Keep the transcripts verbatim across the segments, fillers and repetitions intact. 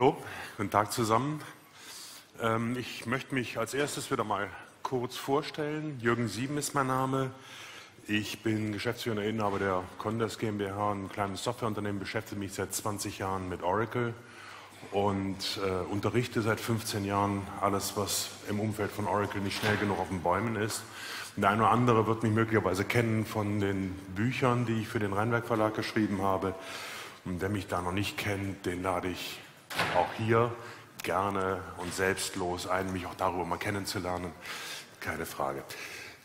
So, guten Tag zusammen. Ich möchte mich als erstes wieder mal kurz vorstellen. Jürgen Sieben ist mein Name. Ich bin Geschäftsführer und Inhaber der Condes GmbH, ein kleines Softwareunternehmen, beschäftige mich seit zwanzig Jahren mit Oracle und äh, unterrichte seit fünfzehn Jahren alles, was im Umfeld von Oracle nicht schnell genug auf den Bäumen ist. Der eine oder andere wird mich möglicherweise kennen von den Büchern, die ich für den Rheinwerk Verlag geschrieben habe. Und wer mich da noch nicht kennt, den lade ich auch hier gerne und selbstlos ein, mich auch darüber mal kennenzulernen, keine Frage.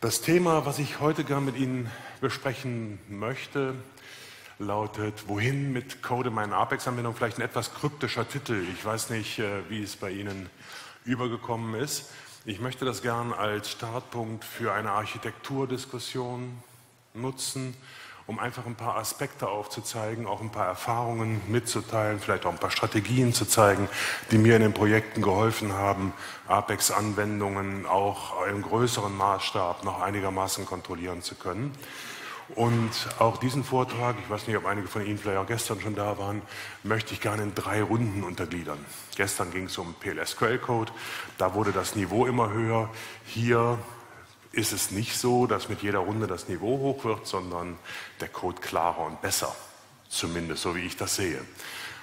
Das Thema, was ich heute gerne mit Ihnen besprechen möchte, lautet: Wohin mit Code in meinen APEX-Anwendungen? Vielleicht ein etwas kryptischer Titel. Ich weiß nicht, wie es bei Ihnen übergekommen ist. Ich möchte das gerne als Startpunkt für eine Architekturdiskussion nutzen, um einfach ein paar Aspekte aufzuzeigen, auch ein paar Erfahrungen mitzuteilen, vielleicht auch ein paar Strategien zu zeigen, die mir in den Projekten geholfen haben, APEX-Anwendungen auch im größeren Maßstab noch einigermaßen kontrollieren zu können. Und auch diesen Vortrag, ich weiß nicht, ob einige von Ihnen vielleicht auch gestern schon da waren, möchte ich gerne in drei Runden untergliedern. Gestern ging es um P L S Q L-Code, da wurde das Niveau immer höher. Hier ist es nicht so, dass mit jeder Runde das Niveau hoch wird, sondern der Code klarer und besser, zumindest so wie ich das sehe.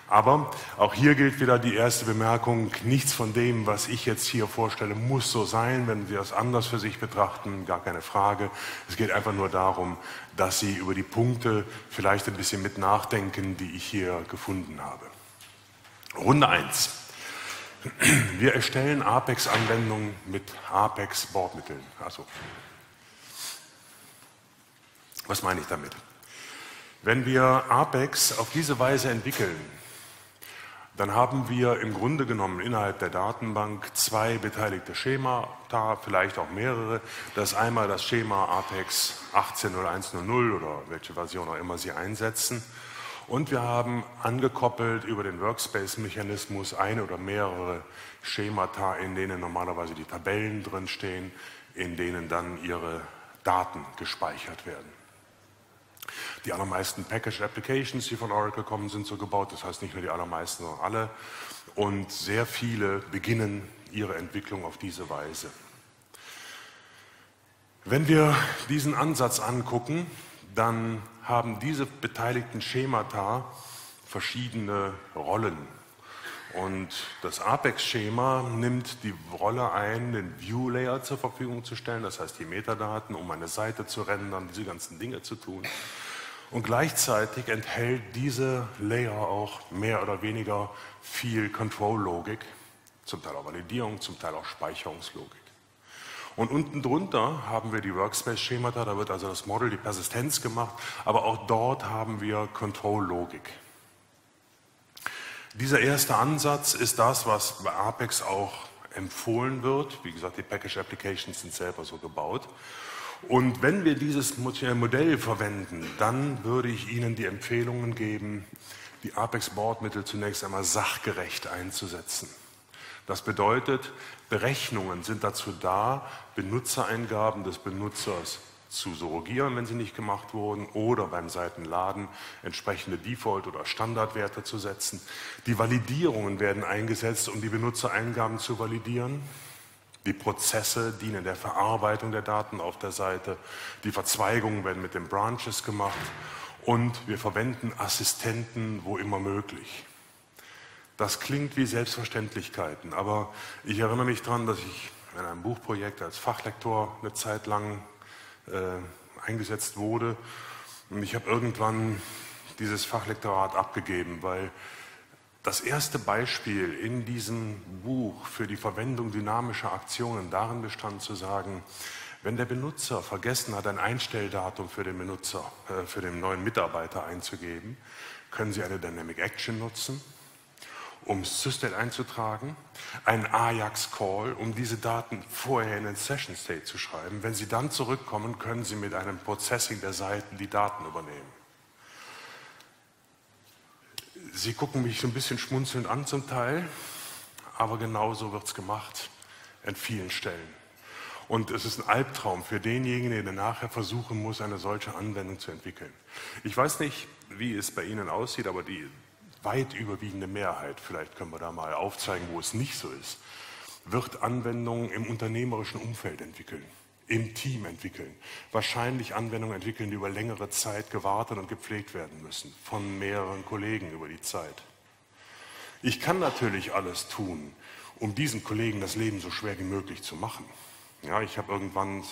Aber auch hier gilt wieder die erste Bemerkung: Nichts von dem, was ich jetzt hier vorstelle, muss so sein. Wenn Sie das anders für sich betrachten, gar keine Frage. Es geht einfach nur darum, dass Sie über die Punkte vielleicht ein bisschen mit nachdenken, die ich hier gefunden habe. Runde eins. Wir erstellen APEX-Anwendungen mit APEX-Bordmitteln. Also, was meine ich damit? Wenn wir APEX auf diese Weise entwickeln, dann haben wir im Grunde genommen innerhalb der Datenbank zwei beteiligte Schemata, vielleicht auch mehrere. Das ist einmal das Schema APEX achtzehn null eins null null oder welche Version auch immer Sie einsetzen. Und wir haben angekoppelt über den Workspace-Mechanismus ein oder mehrere Schemata, in denen normalerweise die Tabellen drinstehen, in denen dann Ihre Daten gespeichert werden. Die allermeisten Packaged Applications, die von Oracle kommen, sind so gebaut, das heißt nicht nur die allermeisten, sondern alle. Und sehr viele beginnen ihre Entwicklung auf diese Weise. Wenn wir diesen Ansatz angucken, dann haben diese beteiligten Schemata verschiedene Rollen. Und das APEX-Schema nimmt die Rolle ein, den View-Layer zur Verfügung zu stellen, das heißt die Metadaten, um eine Seite zu rendern, diese ganzen Dinge zu tun. Und gleichzeitig enthält diese Layer auch mehr oder weniger viel Control-Logik, zum Teil auch Validierung, zum Teil auch Speicherungslogik. Und unten drunter haben wir die Workspace-Schemata, da wird also das Model, die Persistenz gemacht, aber auch dort haben wir Control-Logik. Dieser erste Ansatz ist das, was bei APEX auch empfohlen wird. Wie gesagt, die Packaged Applications sind selber so gebaut. Und wenn wir dieses Modell verwenden, dann würde ich Ihnen die Empfehlungen geben, die APEX-Bordmittel zunächst einmal sachgerecht einzusetzen. Das bedeutet, Berechnungen sind dazu da, Benutzereingaben des Benutzers zu surrogieren, wenn sie nicht gemacht wurden, oder beim Seitenladen entsprechende Default- oder Standardwerte zu setzen. Die Validierungen werden eingesetzt, um die Benutzereingaben zu validieren. Die Prozesse dienen der Verarbeitung der Daten auf der Seite. Die Verzweigungen werden mit den Branches gemacht. Und wir verwenden Assistenten, wo immer möglich. Das klingt wie Selbstverständlichkeiten, aber ich erinnere mich daran, dass ich in einem Buchprojekt als Fachlektor eine Zeit lang äh, eingesetzt wurde. Und ich habe irgendwann dieses Fachlektorat abgegeben, weil das erste Beispiel in diesem Buch für die Verwendung dynamischer Aktionen darin bestand zu sagen: Wenn der Benutzer vergessen hat, ein Einstelldatum für den Benutzer, äh, für den neuen Mitarbeiter einzugeben, können Sie eine Dynamic Action nutzen, um Sysdel einzutragen, einen Ajax-Call, um diese Daten vorher in den Session State zu schreiben. Wenn Sie dann zurückkommen, können Sie mit einem Processing der Seiten die Daten übernehmen. Sie gucken mich so ein bisschen schmunzelnd an zum Teil, aber genauso wird es gemacht an vielen Stellen. Und es ist ein Albtraum für denjenigen, der nachher versuchen muss, eine solche Anwendung zu entwickeln. Ich weiß nicht, wie es bei Ihnen aussieht, aber die weit überwiegende Mehrheit, vielleicht können wir da mal aufzeigen, wo es nicht so ist, wird Anwendungen im unternehmerischen Umfeld entwickeln, im Team entwickeln, wahrscheinlich Anwendungen entwickeln, die über längere Zeit gewartet und gepflegt werden müssen, von mehreren Kollegen über die Zeit. Ich kann natürlich alles tun, um diesen Kollegen das Leben so schwer wie möglich zu machen. Ja, ich habe irgendwann,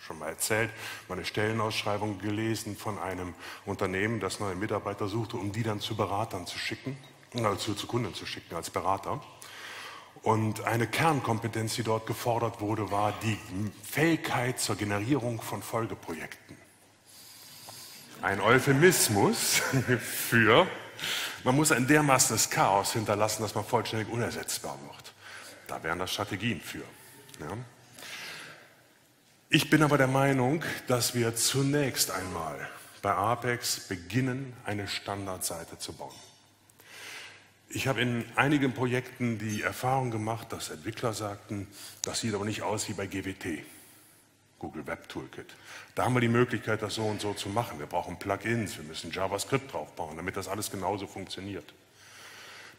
schon mal erzählt, meine Stellenausschreibung gelesen von einem Unternehmen, das neue Mitarbeiter suchte, um die dann zu Beratern zu schicken, also zu Kunden zu schicken als Berater. Und eine Kernkompetenz, die dort gefordert wurde, war die Fähigkeit zur Generierung von Folgeprojekten. Ein Euphemismus für, man muss ein dermaßenes Chaos hinterlassen, dass man vollständig unersetzbar wird. Da wären das Strategien für. Ja. Ich bin aber der Meinung, dass wir zunächst einmal bei Apex beginnen, eine Standardseite zu bauen. Ich habe in einigen Projekten die Erfahrung gemacht, dass Entwickler sagten, das sieht aber nicht aus wie bei G W T, Google Web Toolkit. Da haben wir die Möglichkeit, das so und so zu machen. Wir brauchen Plugins, wir müssen JavaScript draufbauen, damit das alles genauso funktioniert.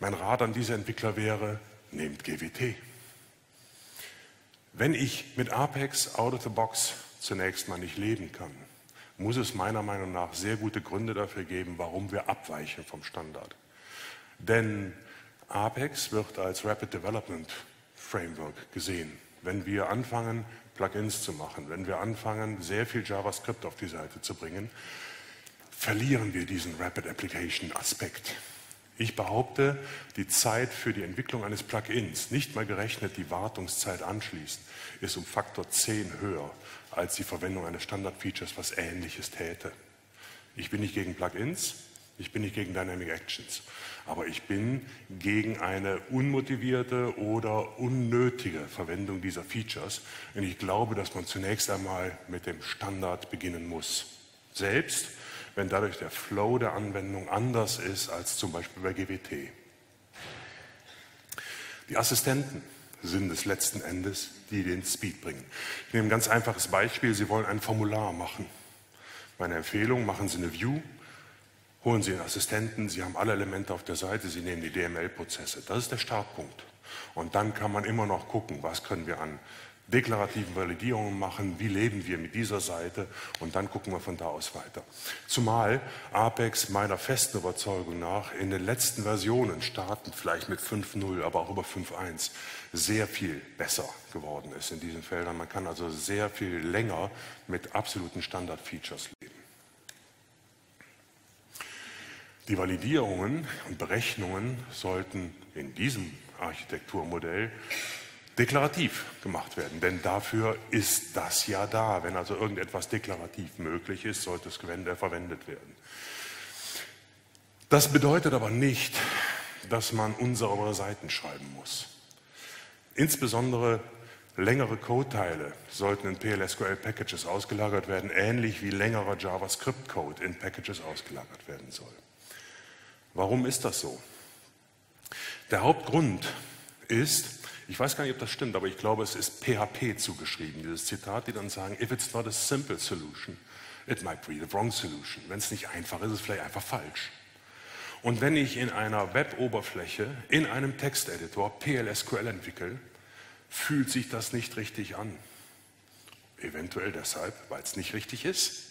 Mein Rat an diese Entwickler wäre, nehmt G W T. Wenn ich mit Apex out of the box zunächst mal nicht leben kann, muss es meiner Meinung nach sehr gute Gründe dafür geben, warum wir abweichen vom Standard. Denn Apex wird als Rapid Development Framework gesehen. Wenn wir anfangen, Plugins zu machen, wenn wir anfangen, sehr viel JavaScript auf die Seite zu bringen, verlieren wir diesen Rapid Application Aspekt. Ich behaupte, die Zeit für die Entwicklung eines Plugins, nicht mal gerechnet die Wartungszeit anschließend, ist um Faktor zehn höher als die Verwendung eines Standard-Features, was Ähnliches täte. Ich bin nicht gegen Plugins, ich bin nicht gegen Dynamic Actions, aber ich bin gegen eine unmotivierte oder unnötige Verwendung dieser Features. Und ich glaube, dass man zunächst einmal mit dem Standard beginnen muss. Selbst wenn dadurch der Flow der Anwendung anders ist als zum Beispiel bei G W T. Die Assistenten sind es letzten Endes, die den Speed bringen. Ich nehme ein ganz einfaches Beispiel. Sie wollen ein Formular machen. Meine Empfehlung, machen Sie eine View. Holen Sie einen Assistenten, Sie haben alle Elemente auf der Seite, Sie nehmen die D M L-Prozesse. Das ist der Startpunkt. Und dann kann man immer noch gucken, was können wir an deklarativen Validierungen machen, wie leben wir mit dieser Seite und dann gucken wir von da aus weiter. Zumal Apex meiner festen Überzeugung nach in den letzten Versionen, starten vielleicht mit fünf punkt null, aber auch über fünf punkt eins, sehr viel besser geworden ist in diesen Feldern. Man kann also sehr viel länger mit absoluten Standard-Features leben. Die Validierungen und Berechnungen sollten in diesem Architekturmodell deklarativ gemacht werden, denn dafür ist das ja da. Wenn also irgendetwas deklarativ möglich ist, sollte es verwendet werden. Das bedeutet aber nicht, dass man unsere Seiten schreiben muss. Insbesondere längere Codeteile sollten in P L S Q L-Packages ausgelagert werden, ähnlich wie längerer JavaScript-Code in Packages ausgelagert werden soll. Warum ist das so? Der Hauptgrund ist, ich weiß gar nicht, ob das stimmt, aber ich glaube, es ist P H P zugeschrieben, dieses Zitat, die dann sagen, if it's not a simple solution, it might be the wrong solution. Wenn es nicht einfach ist, ist es vielleicht einfach falsch. Und wenn ich in einer Web-Oberfläche, in einem Texteditor P L S Q L entwickle, fühlt sich das nicht richtig an. Eventuell deshalb, weil es nicht richtig ist.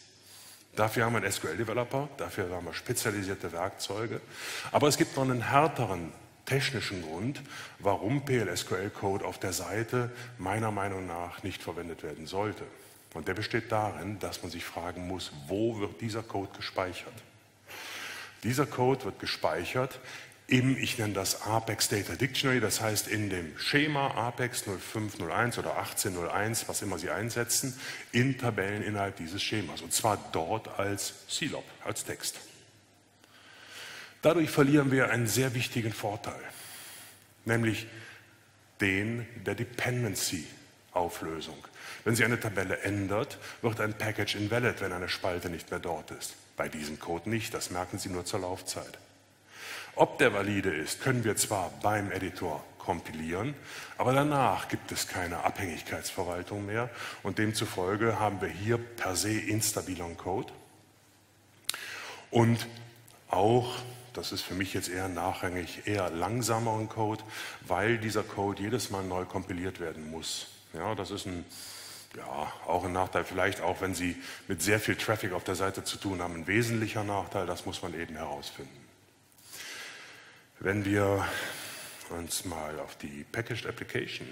Dafür haben wir einen S Q L-Developer, dafür haben wir spezialisierte Werkzeuge. Aber es gibt noch einen härteren technischen Grund, warum P L S Q L-Code auf der Seite meiner Meinung nach nicht verwendet werden sollte. Und der besteht darin, dass man sich fragen muss, wo wird dieser Code gespeichert? Dieser Code wird gespeichert im, ich nenne das APEX Data Dictionary, das heißt in dem Schema APEX null fünf null eins oder achtzehn null eins, was immer Sie einsetzen, in Tabellen innerhalb dieses Schemas. Und zwar dort als C L O B, als Text. Dadurch verlieren wir einen sehr wichtigen Vorteil, nämlich den der Dependency-Auflösung. Wenn Sie eine Tabelle ändert, wird ein Package invalid, wenn eine Spalte nicht mehr dort ist. Bei diesem Code nicht, das merken Sie nur zur Laufzeit. Ob der valide ist, können wir zwar beim Editor kompilieren, aber danach gibt es keine Abhängigkeitsverwaltung mehr und demzufolge haben wir hier per se instabilen Code und auch Das ist für mich jetzt eher nachrangig, eher langsameren Code, weil dieser Code jedes Mal neu kompiliert werden muss. Ja, das ist ein, ja, auch ein Nachteil, vielleicht auch, wenn Sie mit sehr viel Traffic auf der Seite zu tun haben, ein wesentlicher Nachteil, das muss man eben herausfinden. Wenn wir uns mal auf die Packaged Application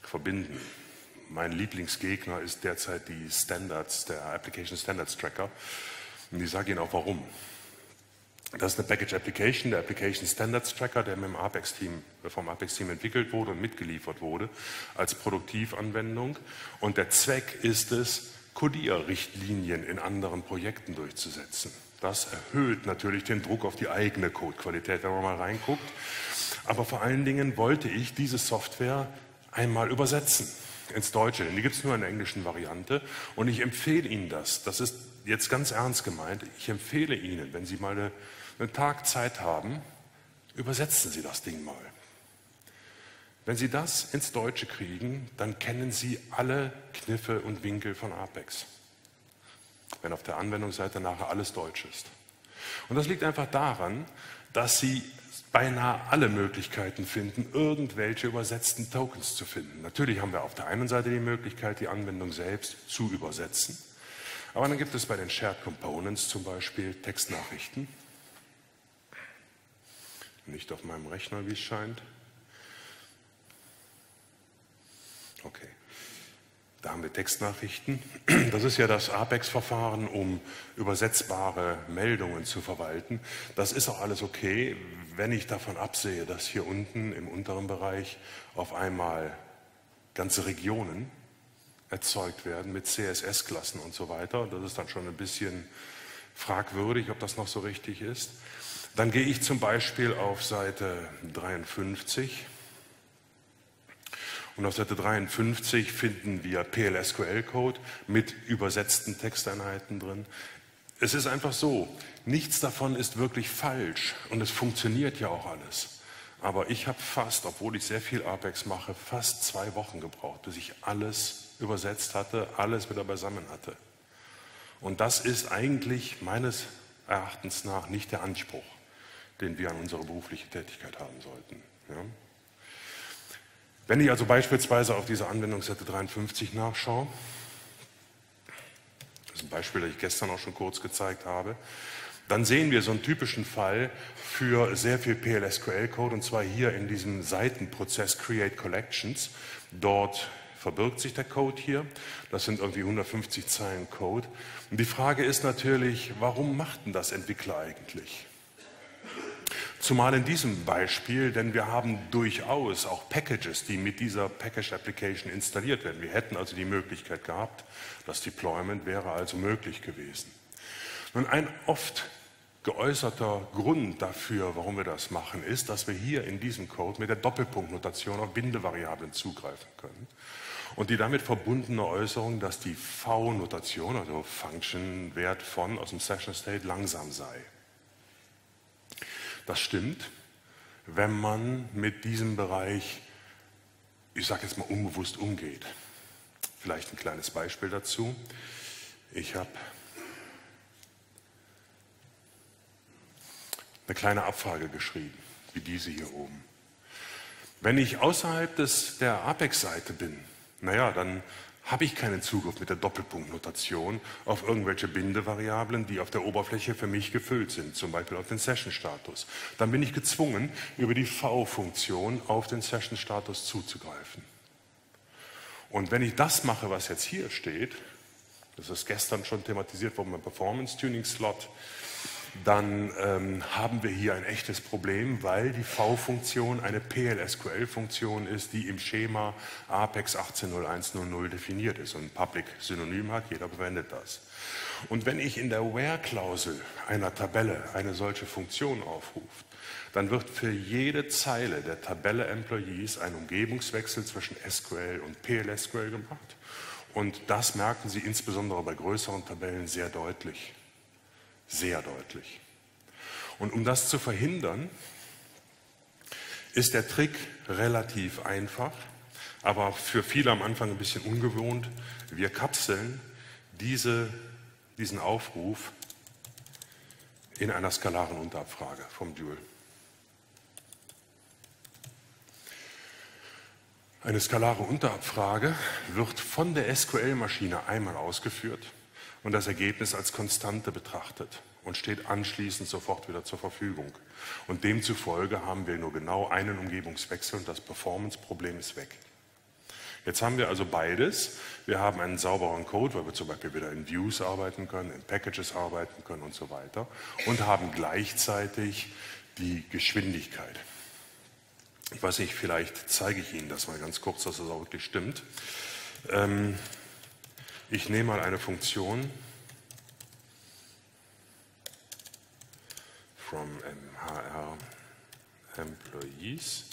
verbinden, mein Lieblingsgegner ist derzeit die Standards, der Application Standards Tracker. Und ich sage Ihnen auch warum. Das ist eine Package Application, der Application Standards Tracker, der mit dem Apex-Team, vom Apex-Team entwickelt wurde und mitgeliefert wurde als Produktivanwendung. Und der Zweck ist es, Codierrichtlinien in anderen Projekten durchzusetzen. Das erhöht natürlich den Druck auf die eigene Codequalität, wenn man mal reinguckt. Aber vor allen Dingen wollte ich diese Software einmal übersetzen ins Deutsche, denn die gibt es nur in der englischen Variante. Und ich empfehle Ihnen das, das ist jetzt ganz ernst gemeint, ich empfehle Ihnen, wenn Sie mal eine, einen Tag Zeit haben, übersetzen Sie das Ding mal. Wenn Sie das ins Deutsche kriegen, dann kennen Sie alle Kniffe und Winkel von Apex. Wenn auf der Anwendungsseite nachher alles deutsch ist. Und das liegt einfach daran, dass Sie beinahe alle Möglichkeiten finden, irgendwelche übersetzten Tokens zu finden. Natürlich haben wir auf der einen Seite die Möglichkeit, die Anwendung selbst zu übersetzen. Aber dann gibt es bei den Shared Components zum Beispiel Textnachrichten. Nicht auf meinem Rechner, wie es scheint. Okay. Da haben wir Textnachrichten. Das ist ja das Apex-Verfahren, um übersetzbare Meldungen zu verwalten. Das ist auch alles okay, wenn ich davon absehe, dass hier unten im unteren Bereich auf einmal ganze Regionen erzeugt werden mit C S S-Klassen und so weiter. Das ist dann schon ein bisschen fragwürdig, ob das noch so richtig ist. Dann gehe ich zum Beispiel auf Seite dreiundfünfzig. Und auf Seite dreiundfünfzig finden wir P L S Q L-Code mit übersetzten Texteinheiten drin. Es ist einfach so, nichts davon ist wirklich falsch und es funktioniert ja auch alles. Aber ich habe fast, obwohl ich sehr viel Apex mache, fast zwei Wochen gebraucht, bis ich alles übersetzt hatte, alles wieder beisammen hatte. Und das ist eigentlich meines Erachtens nach nicht der Anspruch, den wir an unsere berufliche Tätigkeit haben sollten. Ja? Wenn ich also beispielsweise auf diese Anwendungsseite dreiundfünfzig nachschaue, das ist ein Beispiel, das ich gestern auch schon kurz gezeigt habe, dann sehen wir so einen typischen Fall für sehr viel P L S Q L-Code, und zwar hier in diesem Seitenprozess Create Collections. Dort verbirgt sich der Code hier, das sind irgendwie hundertfünfzig Zeilen Code. Und die Frage ist natürlich, warum machten das Entwickler eigentlich? Zumal in diesem Beispiel, denn wir haben durchaus auch Packages, die mit dieser Package Application installiert werden. Wir hätten also die Möglichkeit gehabt, das Deployment wäre also möglich gewesen. Nun, ein oft geäußerter Grund dafür, warum wir das machen, ist, dass wir hier in diesem Code mit der Doppelpunktnotation auf Bindevariablen zugreifen können. Und die damit verbundene Äußerung, dass die V-Notation, also Function Wert von, aus dem Session State langsam sei. Das stimmt, wenn man mit diesem Bereich, ich sage jetzt mal, unbewusst umgeht. Vielleicht ein kleines Beispiel dazu. Ich habe eine kleine Abfrage geschrieben, wie diese hier oben. Wenn ich außerhalb des, der Apex-Seite bin, naja, dann habe ich keinen Zugriff mit der Doppelpunktnotation auf irgendwelche Bindevariablen, die auf der Oberfläche für mich gefüllt sind, zum Beispiel auf den Session-Status. Dann bin ich gezwungen, über die V-Funktion auf den Session-Status zuzugreifen. Und wenn ich das mache, was jetzt hier steht, das ist gestern schon thematisiert worden beim Performance-Tuning-Slot, dann ähm, haben wir hier ein echtes Problem, weil die V-Funktion eine P L S Q L-Funktion ist, die im Schema Apex achtzehn null eins null null definiert ist und ein Public-Synonym hat, jeder verwendet das. Und wenn ich in der Where-Klausel einer Tabelle eine solche Funktion aufrufe, dann wird für jede Zeile der Tabelle Employees ein Umgebungswechsel zwischen S Q L und P L S Q L gemacht. Und das merken Sie insbesondere bei größeren Tabellen sehr deutlich. Sehr deutlich. Und um das zu verhindern, ist der Trick relativ einfach, aber für viele am Anfang ein bisschen ungewohnt. Wir kapseln diese, diesen Aufruf in einer skalaren Unterabfrage vom Dual. Eine skalare Unterabfrage wird von der S Q L-Maschine einmal ausgeführt und das Ergebnis als Konstante betrachtet und steht anschließend sofort wieder zur Verfügung. Und demzufolge haben wir nur genau einen Umgebungswechsel und das Performance-Problem ist weg. Jetzt haben wir also beides. Wir haben einen sauberen Code, weil wir zum Beispiel wieder in Views arbeiten können, in Packages arbeiten können und so weiter und haben gleichzeitig die Geschwindigkeit. Ich weiß nicht, vielleicht zeige ich Ihnen das mal ganz kurz, dass das auch wirklich stimmt. Ähm, ich nehme mal eine Funktion from M H R Employees.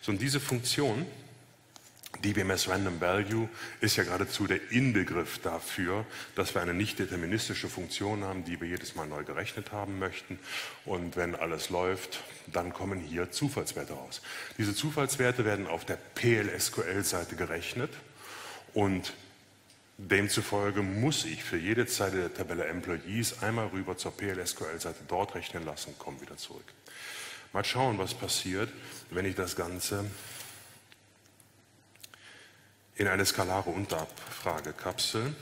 So, und diese Funktion, D B M S Random Value, ist ja geradezu der Inbegriff dafür, dass wir eine nicht deterministische Funktion haben, die wir jedes Mal neu gerechnet haben möchten. Und wenn alles läuft, dann kommen hier Zufallswerte raus. Diese Zufallswerte werden auf der P L S Q L-Seite gerechnet und demzufolge muss ich für jede Zeile der Tabelle Employees einmal rüber zur P L S Q L-Seite dort rechnen lassen, komme wieder zurück. Mal schauen, was passiert, wenn ich das Ganze in eine skalare Unterabfrage kapsel.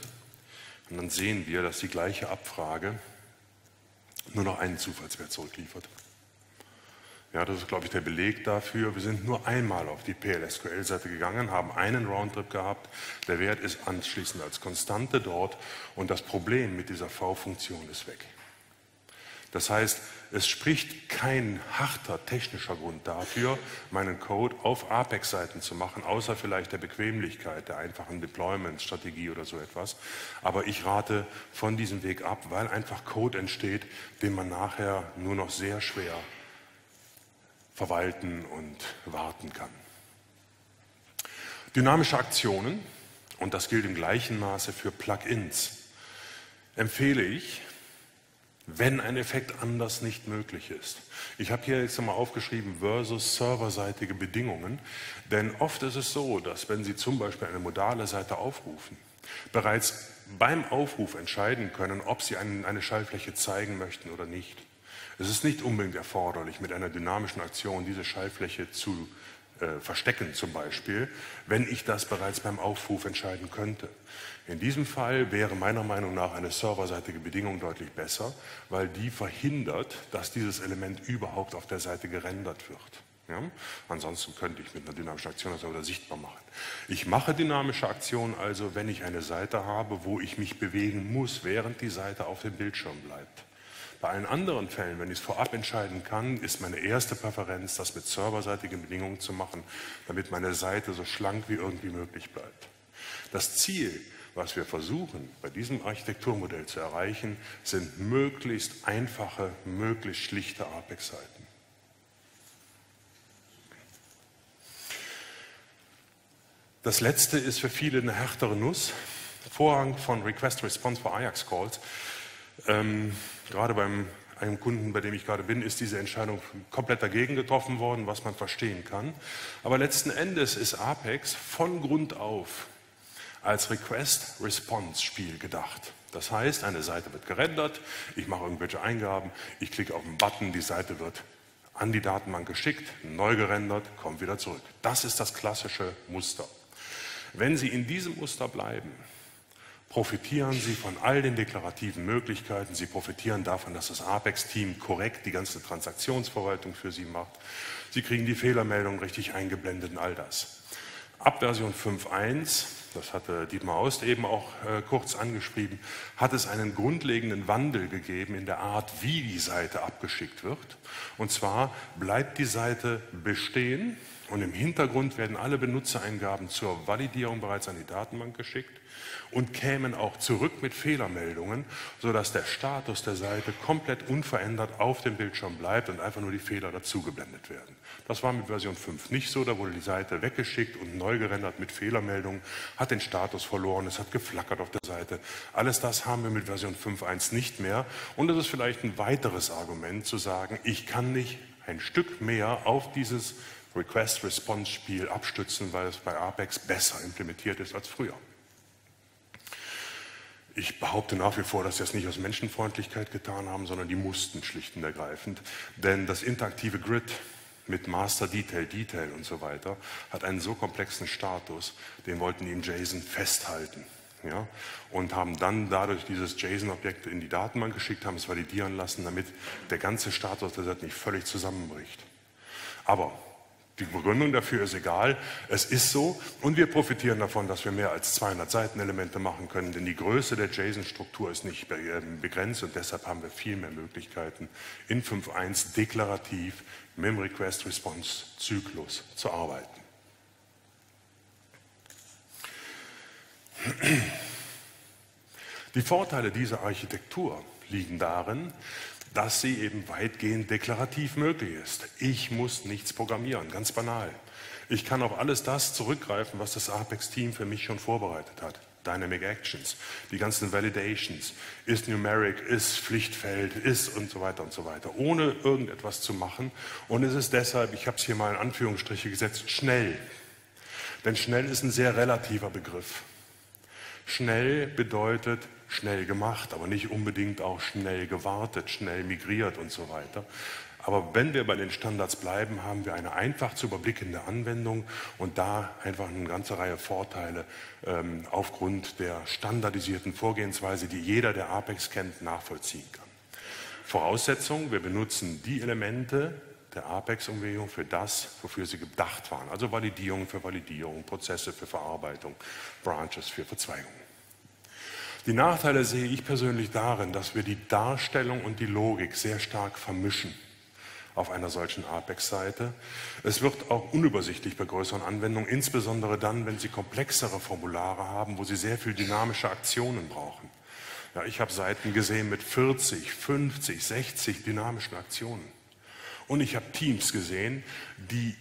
Und dann sehen wir, dass die gleiche Abfrage nur noch einen Zufallswert zurückliefert. Ja, das ist, glaube ich, der Beleg dafür. Wir sind nur einmal auf die P L S Q L-Seite gegangen, haben einen Roundtrip gehabt. Der Wert ist anschließend als Konstante dort und das Problem mit dieser V-Funktion ist weg. Das heißt, es spricht kein harter technischer Grund dafür, meinen Code auf Apex-Seiten zu machen, außer vielleicht der Bequemlichkeit, der einfachen Deployment-Strategie oder so etwas. Aber ich rate von diesem Weg ab, weil einfach Code entsteht, den man nachher nur noch sehr schwer verwalten und warten kann. Dynamische Aktionen, und das gilt im gleichen Maße für Plugins, empfehle ich, wenn ein Effekt anders nicht möglich ist. Ich habe hier jetzt nochmal aufgeschrieben, versus serverseitige Bedingungen, denn oft ist es so, dass wenn Sie zum Beispiel eine modale Seite aufrufen, bereits beim Aufruf entscheiden können, ob Sie eine Schallfläche zeigen möchten oder nicht. Es ist nicht unbedingt erforderlich, mit einer dynamischen Aktion diese Schallfläche zu äh, verstecken zum Beispiel, wenn ich das bereits beim Aufruf entscheiden könnte. In diesem Fall wäre meiner Meinung nach eine serverseitige Bedingung deutlich besser, weil die verhindert, dass dieses Element überhaupt auf der Seite gerendert wird. Ja? Ansonsten könnte ich mit einer dynamischen Aktion das wieder sichtbar machen. Ich mache dynamische Aktionen also, wenn ich eine Seite habe, wo ich mich bewegen muss, während die Seite auf dem Bildschirm bleibt. Bei allen anderen Fällen, wenn ich es vorab entscheiden kann, ist meine erste Präferenz, das mit serverseitigen Bedingungen zu machen, damit meine Seite so schlank wie irgendwie möglich bleibt. Das Ziel, was wir versuchen, bei diesem Architekturmodell zu erreichen, sind möglichst einfache, möglichst schlichte Apex-Seiten. Das letzte ist für viele eine härtere Nuss. Vorrang von Request-Response für Ajax-Calls. Ähm, gerade bei einem Kunden, bei dem ich gerade bin, ist diese Entscheidung komplett dagegen getroffen worden, was man verstehen kann. Aber letzten Endes ist Apex von Grund auf als Request-Response-Spiel gedacht. Das heißt, eine Seite wird gerendert, ich mache irgendwelche Eingaben, ich klicke auf einen Button, die Seite wird an die Datenbank geschickt, neu gerendert, kommt wieder zurück. Das ist das klassische Muster. Wenn Sie in diesem Muster bleiben, profitieren Sie von all den deklarativen Möglichkeiten, Sie profitieren davon, dass das Apex-Team korrekt die ganze Transaktionsverwaltung für Sie macht, Sie kriegen die Fehlermeldung richtig eingeblendet und all das. Ab Version fünf Punkt eins, das hatte Dietmar Aust eben auch äh, kurz angeschrieben, hat es einen grundlegenden Wandel gegeben in der Art, wie die Seite abgeschickt wird. Und zwar bleibt die Seite bestehen und im Hintergrund werden alle Benutzereingaben zur Validierung bereits an die Datenbank geschickt und kämen auch zurück mit Fehlermeldungen, sodass der Status der Seite komplett unverändert auf dem Bildschirm bleibt und einfach nur die Fehler dazugeblendet werden. Das war mit Version fünf nicht so, da wurde die Seite weggeschickt und neu gerendert mit Fehlermeldungen, hat den Status verloren, es hat geflackert auf der Seite. Alles das haben wir mit Version fünf Punkt eins nicht mehr und das ist vielleicht ein weiteres Argument zu sagen, ich kann nicht ein Stück mehr auf dieses Request-Response-Spiel abstützen, weil es bei Apex besser implementiert ist als früher. Ich behaupte nach wie vor, dass sie das nicht aus Menschenfreundlichkeit getan haben, sondern die mussten schlicht und ergreifend. Denn das interaktive Grid mit Master Detail, Detail und so weiter hat einen so komplexen Status, den wollten die im JSON festhalten. Ja? Und haben dann dadurch dieses JSON-Objekt in die Datenbank geschickt, haben es validieren lassen, damit der ganze Status der Seite nicht völlig zusammenbricht. Aber die Begründung dafür ist egal, es ist so und wir profitieren davon, dass wir mehr als zweihundert Seitenelemente machen können, denn die Größe der JSON-Struktur ist nicht begrenzt und deshalb haben wir viel mehr Möglichkeiten, in fünf Punkt eins deklarativ mit dem Request-Response-Zyklus zu arbeiten. Die Vorteile dieser Architektur liegen darin, dass sie eben weitgehend deklarativ möglich ist. Ich muss nichts programmieren, ganz banal. Ich kann auf alles das zurückgreifen, was das Apex-Team für mich schon vorbereitet hat. Dynamic Actions, die ganzen Validations, ist Numeric, ist Pflichtfeld, ist und so weiter und so weiter, ohne irgendetwas zu machen. Und es ist deshalb, ich habe es hier mal in Anführungsstriche gesetzt, schnell. Denn schnell ist ein sehr relativer Begriff. Schnell bedeutet schnell gemacht, aber nicht unbedingt auch schnell gewartet, schnell migriert und so weiter. Aber wenn wir bei den Standards bleiben, haben wir eine einfach zu überblickende Anwendung und da einfach eine ganze Reihe Vorteile ähm, aufgrund der standardisierten Vorgehensweise, die jeder, der Apex kennt, nachvollziehen kann. Voraussetzung, wir benutzen die Elemente der Apex-Umgebung für das, wofür sie gedacht waren. Also Validierung für Validierung, Prozesse für Verarbeitung, Branches für Verzweigung. Die Nachteile sehe ich persönlich darin, dass wir die Darstellung und die Logik sehr stark vermischen auf einer solchen Apex-Seite. Es wird auch unübersichtlich bei größeren Anwendungen, insbesondere dann, wenn Sie komplexere Formulare haben, wo Sie sehr viel dynamische Aktionen brauchen. Ja, ich habe Seiten gesehen mit vierzig, fünfzig, sechzig dynamischen Aktionen. Und ich habe Teams gesehen, die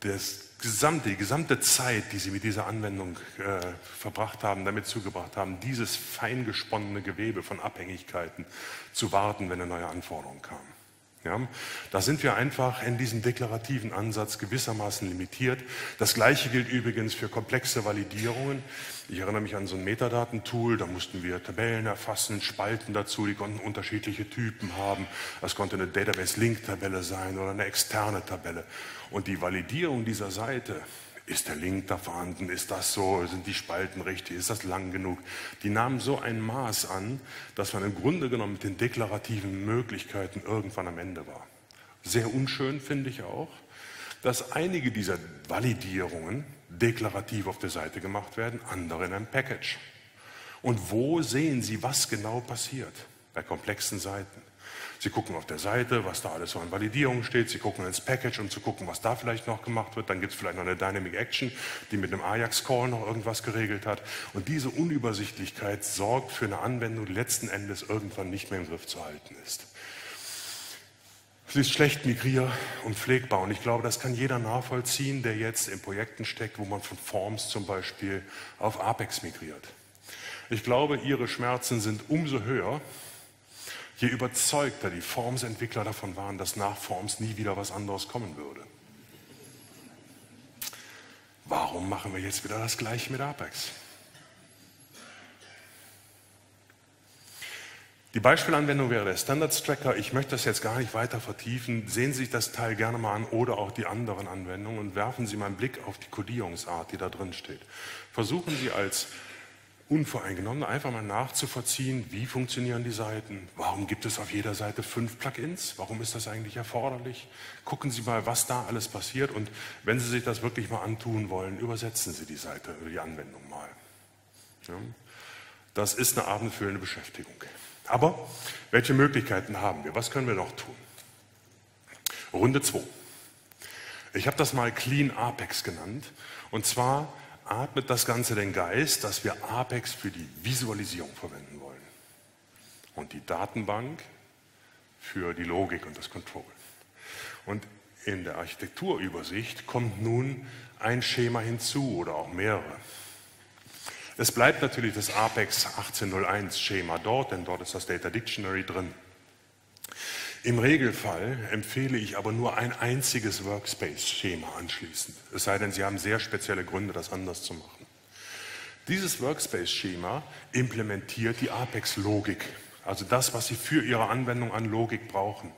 das gesamte, die gesamte Zeit, die sie mit dieser Anwendung äh, verbracht haben, damit zugebracht haben, dieses fein gesponnene Gewebe von Abhängigkeiten zu warten, wenn eine neue Anforderung kam. Ja? Da sind wir einfach in diesem deklarativen Ansatz gewissermaßen limitiert. Das Gleiche gilt übrigens für komplexe Validierungen. Ich erinnere mich an so ein Metadatentool, da mussten wir Tabellen erfassen, Spalten dazu, die konnten unterschiedliche Typen haben. Das konnte eine Database-Link-Tabelle sein oder eine externe Tabelle. Und die Validierung dieser Seite, ist der Link da vorhanden, ist das so, sind die Spalten richtig, ist das lang genug? Die nahmen so ein Maß an, dass man im Grunde genommen mit den deklarativen Möglichkeiten irgendwann am Ende war. Sehr unschön finde ich auch, dass einige dieser Validierungen deklarativ auf der Seite gemacht werden, andere in einem Package. Und wo sehen Sie, was genau passiert bei komplexen Seiten? Sie gucken auf der Seite, was da alles so an Validierung steht. Sie gucken ins Package, um zu gucken, was da vielleicht noch gemacht wird. Dann gibt es vielleicht noch eine Dynamic Action, die mit einem Ajax-Call noch irgendwas geregelt hat. Und diese Unübersichtlichkeit sorgt für eine Anwendung, die letzten Endes irgendwann nicht mehr im Griff zu halten ist. Sie ist schlecht migrier- und pflegbar. Und ich glaube, das kann jeder nachvollziehen, der jetzt in Projekten steckt, wo man von Forms zum Beispiel auf Apex migriert. Ich glaube, Ihre Schmerzen sind umso höher, je überzeugter die Forms-Entwickler davon waren, dass nach Forms nie wieder was anderes kommen würde. Warum machen wir jetzt wieder das Gleiche mit Apex? Die Beispielanwendung wäre der Standards Tracker. Ich möchte das jetzt gar nicht weiter vertiefen. Sehen Sie sich das Teil gerne mal an oder auch die anderen Anwendungen und werfen Sie mal einen Blick auf die Codierungsart, die da drin steht. Versuchen Sie als unvoreingenommen einfach mal nachzuvollziehen, wie funktionieren die Seiten, warum gibt es auf jeder Seite fünf Plugins, warum ist das eigentlich erforderlich, gucken Sie mal, was da alles passiert und wenn Sie sich das wirklich mal antun wollen, übersetzen Sie die Seite oder die Anwendung mal. Ja. Das ist eine abendfüllende Beschäftigung. Aber welche Möglichkeiten haben wir, was können wir noch tun? Runde zwei. Ich habe das mal Clean Apex genannt und zwar atmet das Ganze den Geist, dass wir Apex für die Visualisierung verwenden wollen und die Datenbank für die Logik und das Control. Und in der Architekturübersicht kommt nun ein Schema hinzu oder auch mehrere. Es bleibt natürlich das Apex achtzehn null eins Schema dort, denn dort ist das Data Dictionary drin. Im Regelfall empfehle ich aber nur ein einziges Workspace-Schema anschließend. Es sei denn, Sie haben sehr spezielle Gründe, das anders zu machen. Dieses Workspace-Schema implementiert die APEX-Logik, also das, was Sie für Ihre Anwendung an Logik brauchen.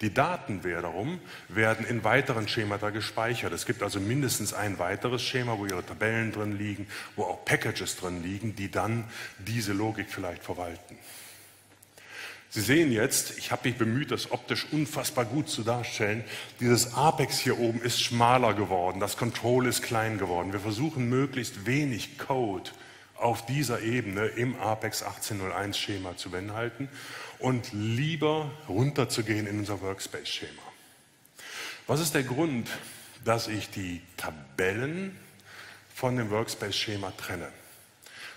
Die Daten wiederum werden in weiteren Schemata gespeichert. Es gibt also mindestens ein weiteres Schema, wo Ihre Tabellen drin liegen, wo auch Packages drin liegen, die dann diese Logik vielleicht verwalten. Sie sehen jetzt, ich habe mich bemüht, das optisch unfassbar gut zu darstellen, dieses Apex hier oben ist schmaler geworden, das Control ist klein geworden. Wir versuchen möglichst wenig Code auf dieser Ebene im Apex achtzehn null eins Schema zu beinhalten und lieber runterzugehen in unser Workspace-Schema. Was ist der Grund, dass ich die Tabellen von dem Workspace-Schema trenne?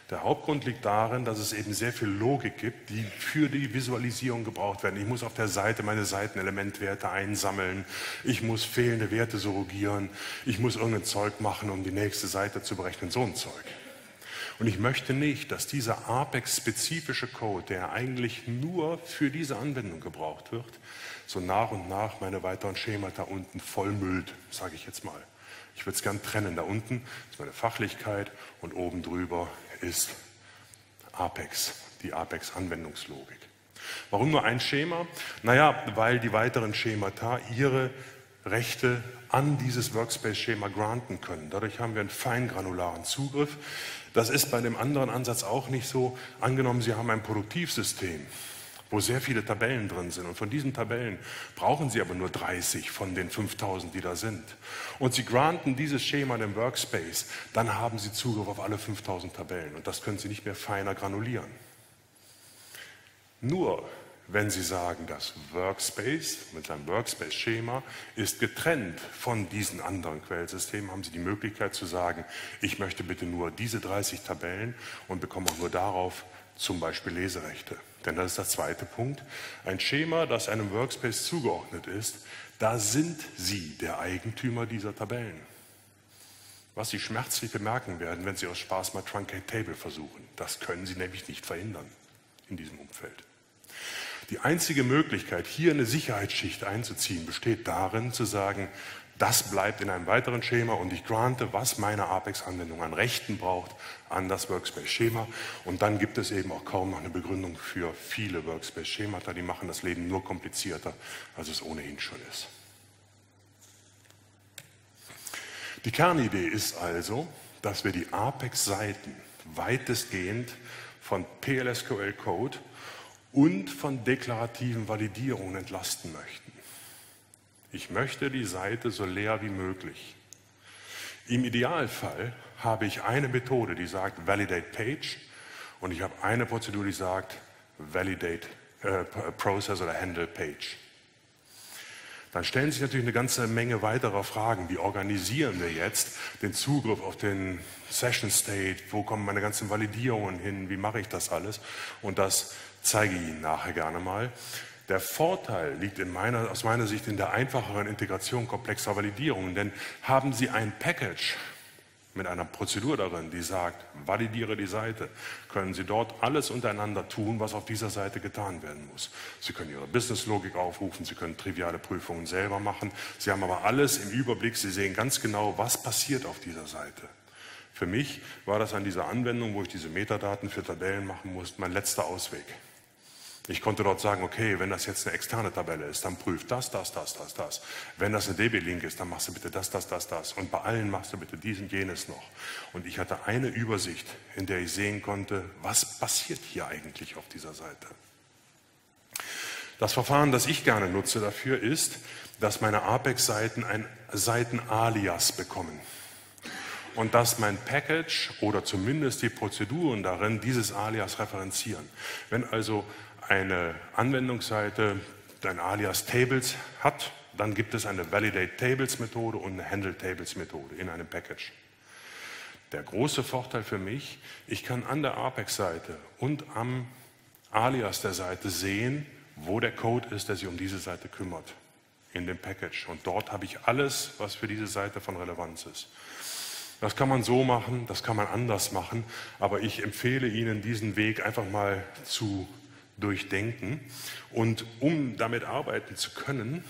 Der Hauptgrund liegt darin, dass es eben sehr viel Logik gibt, die für die Visualisierung gebraucht werden. Ich muss auf der Seite meine Seitenelementwerte einsammeln, ich muss fehlende Werte surrogieren, ich muss irgendein Zeug machen, um die nächste Seite zu berechnen, so ein Zeug. Und ich möchte nicht, dass dieser Apex-spezifische Code, der eigentlich nur für diese Anwendung gebraucht wird, so nach und nach meine weiteren Schemata unten vollmüllt, sage ich jetzt mal. Ich würde es gern trennen. Da unten ist meine Fachlichkeit und oben drüber ist Apex, die Apex-Anwendungslogik. Warum nur ein Schema? Naja, weil die weiteren Schemata ihre Rechte an dieses Workspace-Schema granten können. Dadurch haben wir einen feingranularen Zugriff. Das ist bei dem anderen Ansatz auch nicht so. Angenommen, Sie haben ein Produktivsystem, wo sehr viele Tabellen drin sind. Und von diesen Tabellen brauchen Sie aber nur dreißig von den fünftausend, die da sind. Und Sie granten dieses Schema dem Workspace, dann haben Sie Zugriff auf alle fünftausend Tabellen. Und das können Sie nicht mehr feiner granulieren. Nur wenn Sie sagen, das Workspace mit seinem Workspace-Schema ist getrennt von diesen anderen Quellsystemen, haben Sie die Möglichkeit zu sagen, ich möchte bitte nur diese dreißig Tabellen und bekomme auch nur darauf zum Beispiel Leserechte. Denn das ist der zweite Punkt. Ein Schema, das einem Workspace zugeordnet ist, da sind Sie der Eigentümer dieser Tabellen. Was Sie schmerzlich bemerken werden, wenn Sie aus Spaß mal Truncate Table versuchen. Das können Sie nämlich nicht verhindern in diesem Umfeld. Die einzige Möglichkeit, hier eine Sicherheitsschicht einzuziehen, besteht darin, zu sagen, das bleibt in einem weiteren Schema und ich grante, was meine Apex-Anwendung an Rechten braucht, an das Workspace-Schema. Und dann gibt es eben auch kaum noch eine Begründung für viele Workspace-Schemata, die machen das Leben nur komplizierter, als es ohnehin schon ist. Die Kernidee ist also, dass wir die Apex-Seiten weitestgehend von P L S Q L-Code und von deklarativen Validierungen entlasten möchten. Ich möchte die Seite so leer wie möglich. Im Idealfall habe ich eine Methode, die sagt Validate Page und ich habe eine Prozedur, die sagt Validate äh, Process oder Handle Page. Dann stellen sich natürlich eine ganze Menge weiterer Fragen. Wie organisieren wir jetzt den Zugriff auf den Session State? Wo kommen meine ganzen Validierungen hin? Wie mache ich das alles? Und das zeige ich Ihnen nachher gerne mal. Der Vorteil liegt in meiner, aus meiner Sicht in der einfacheren Integration komplexer Validierungen, denn haben Sie ein Package mit einer Prozedur darin, die sagt, validiere die Seite, können Sie dort alles untereinander tun, was auf dieser Seite getan werden muss. Sie können Ihre Businesslogik aufrufen, Sie können triviale Prüfungen selber machen, Sie haben aber alles im Überblick, Sie sehen ganz genau, was passiert auf dieser Seite. Für mich war das an dieser Anwendung, wo ich diese Metadaten für Tabellen machen musste, mein letzter Ausweg. Ich konnte dort sagen, okay, wenn das jetzt eine externe Tabelle ist, dann prüf das, das, das, das, das. Wenn das eine D B Link ist, dann machst du bitte das, das, das, das. Und bei allen machst du bitte dies und jenes noch. Und ich hatte eine Übersicht, in der ich sehen konnte, was passiert hier eigentlich auf dieser Seite. Das Verfahren, das ich gerne nutze dafür, ist, dass meine Apex-Seiten ein Seitenalias bekommen. Und dass mein Package oder zumindest die Prozeduren darin dieses Alias referenzieren. Wenn also eine Anwendungsseite ein Alias Tables hat, dann gibt es eine Validate Tables Methode und eine Handle Tables Methode in einem Package. Der große Vorteil für mich, ich kann an der Apex-Seite und am Alias der Seite sehen, wo der Code ist, der sich um diese Seite kümmert, in dem Package. Und dort habe ich alles, was für diese Seite von Relevanz ist. Das kann man so machen, das kann man anders machen, aber ich empfehle Ihnen, diesen Weg einfach mal zu durchdenken. Und um damit arbeiten zu können,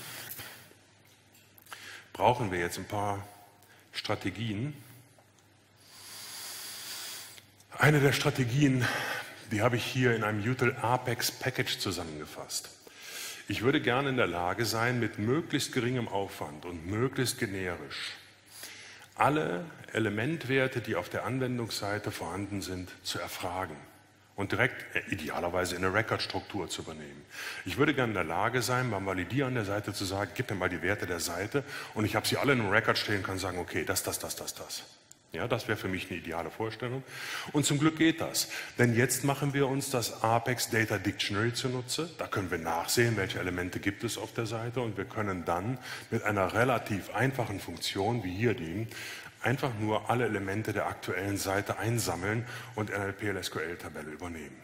brauchen wir jetzt ein paar Strategien. Eine der Strategien, die habe ich hier in einem Util_Apex Package zusammengefasst. Ich würde gerne in der Lage sein, mit möglichst geringem Aufwand und möglichst generisch alle Elementwerte, die auf der Anwendungsseite vorhanden sind, zu erfragen und direkt äh, idealerweise in eine Record-Struktur zu übernehmen. Ich würde gerne in der Lage sein, beim Validieren der Seite zu sagen, gib mir mal die Werte der Seite und ich habe sie alle in einem Record stehen und kann sagen, okay, das, das, das, das, das. Ja, das wäre für mich eine ideale Vorstellung. Und zum Glück geht das. Denn jetzt machen wir uns das APEX Data Dictionary zunutze. Da können wir nachsehen, welche Elemente gibt es auf der Seite. Und wir können dann mit einer relativ einfachen Funktion, wie hier die, einfach nur alle Elemente der aktuellen Seite einsammeln und in eine P L S Q L-Tabelle übernehmen.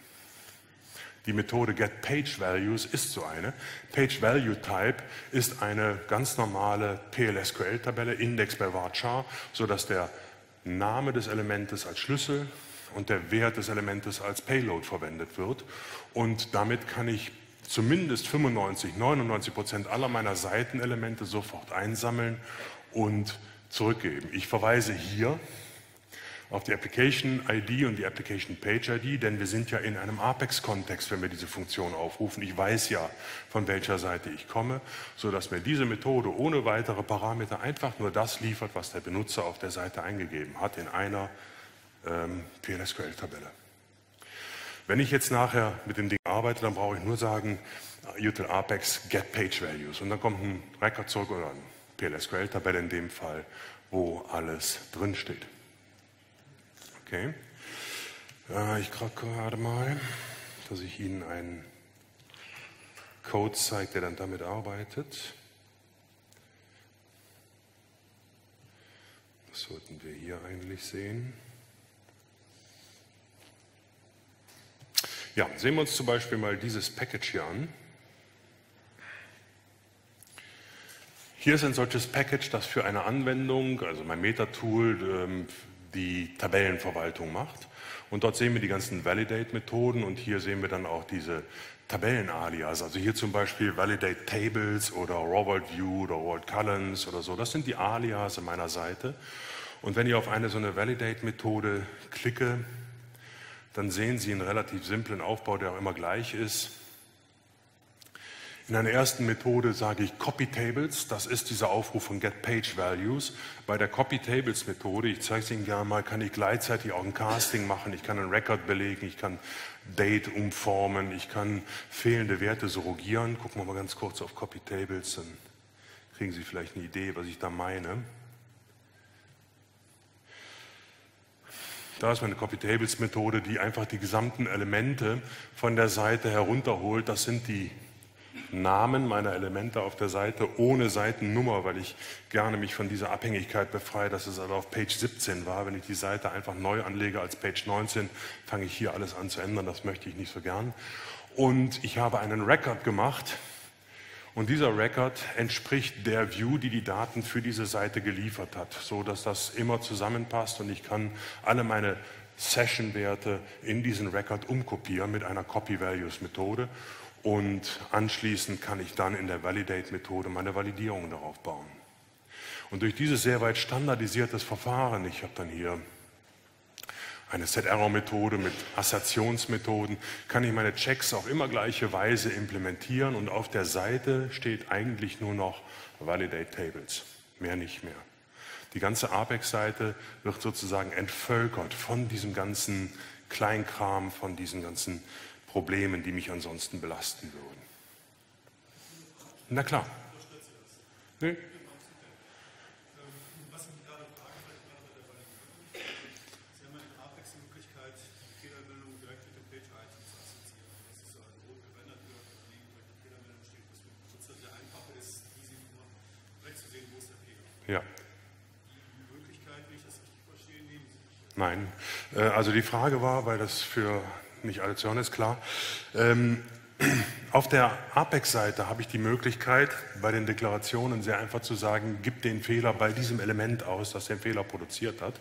Die Methode Get Page Values ist so eine. PageValueType ist eine ganz normale P L S Q L-Tabelle, Index bei Varchar, sodass der Name des Elementes als Schlüssel und der Wert des Elementes als Payload verwendet wird. Und damit kann ich zumindest fünfundneunzig, neunundneunzig Prozent aller meiner Seitenelemente sofort einsammeln und zurückgeben. Ich verweise hier auf die Application I D und die Application Page I D, denn wir sind ja in einem APEX-Kontext, wenn wir diese Funktion aufrufen. Ich weiß ja, von welcher Seite ich komme, sodass mir diese Methode ohne weitere Parameter einfach nur das liefert, was der Benutzer auf der Seite eingegeben hat in einer ähm, P L S Q L-Tabelle. Wenn ich jetzt nachher mit dem Ding arbeite, dann brauche ich nur sagen, Util_Apex Get Page Values und dann kommt ein Record zurück oder eine P L S Q L-Tabelle in dem Fall, wo alles drinsteht. Okay, ich gucke gerade mal, dass ich Ihnen einen Code zeige, der dann damit arbeitet. Was sollten wir hier eigentlich sehen? Ja, sehen wir uns zum Beispiel mal dieses Package hier an. Hier ist ein solches Package, das für eine Anwendung, also mein Meta-Tool, die Tabellenverwaltung macht. Und dort sehen wir die ganzen Validate-Methoden und hier sehen wir dann auch diese Tabellenalias. Also hier zum Beispiel Validate Tables oder Raw World View oder World Columns oder so. Das sind die Alias an meiner Seite. Und wenn ich auf eine so eine Validate-Methode klicke, dann sehen Sie einen relativ simplen Aufbau, der auch immer gleich ist. In einer ersten Methode sage ich Copy Tables, das ist dieser Aufruf von Get Page Values. Bei der Copy Tables Methode, ich zeige es Ihnen gerne mal, kann ich gleichzeitig auch ein Casting machen, ich kann einen Record belegen, ich kann Date umformen, ich kann fehlende Werte surrogieren. Gucken wir mal ganz kurz auf Copy Tables, dann kriegen Sie vielleicht eine Idee, was ich da meine. Da ist meine Copy-Tables-Methode, die einfach die gesamten Elemente von der Seite herunterholt. Das sind die Namen meiner Elemente auf der Seite ohne Seitennummer, weil ich gerne mich von dieser Abhängigkeit befreie, dass es also auf Page siebzehn war. Wenn ich die Seite einfach neu anlege als Page neunzehn, fange ich hier alles an zu ändern. Das möchte ich nicht so gern. Und ich habe einen Record gemacht und dieser Record entspricht der View, die die Daten für diese Seite geliefert hat, so dass das immer zusammenpasst und ich kann alle meine Session-Werte in diesen Record umkopieren mit einer Copy-Values-Methode. Und anschließend kann ich dann in der Validate-Methode meine Validierung darauf bauen. Und durch dieses sehr weit standardisiertes Verfahren, ich habe dann hier eine Set-Error-Methode mit Assertionsmethoden, kann ich meine Checks auf immer gleiche Weise implementieren und auf der Seite steht eigentlich nur noch Validate Tables, mehr nicht mehr. Die ganze APEX-Seite wird sozusagen entvölkert von diesem ganzen Kleinkram, von diesen ganzen Problemen, die mich ansonsten belasten würden. Na klar. Nee? Was ich gerade frage, vielleicht gerade bei der Validierung, Sie haben in APEX die Möglichkeit, die Fehlermeldung direkt mit dem Page-Item zu assoziieren. Das ist so also rot gebändert, wie auf dem Unternehmen direkt die Fehlermeldung steht, dass man sozusagen der einfache ist, diese Nummer direkt zu sehen, wo ist der Fehler. Ja. Die Möglichkeit, wie ich das richtig verstehe, nehmen Sie nicht. Nein. Also die Frage war, weil das für nicht alle zu hören ist, klar. Ähm, auf der APEX-Seite habe ich die Möglichkeit, bei den Deklarationen sehr einfach zu sagen, gib den Fehler bei diesem Element aus, das den Fehler produziert hat.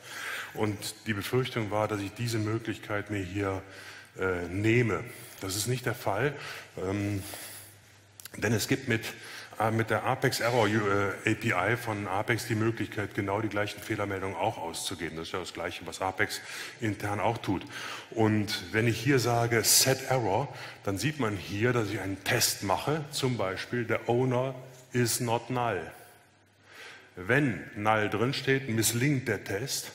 Und die Befürchtung war, dass ich diese Möglichkeit mir hier äh, nehme. Das ist nicht der Fall, ähm, denn es gibt mit mit der APEX Error A P I von APEX die Möglichkeit, genau die gleichen Fehlermeldungen auch auszugeben. Das ist ja das Gleiche, was APEX intern auch tut. Und wenn ich hier sage Set Error, dann sieht man hier, dass ich einen Test mache, zum Beispiel der Owner is not null. Wenn null drinsteht, misslingt der Test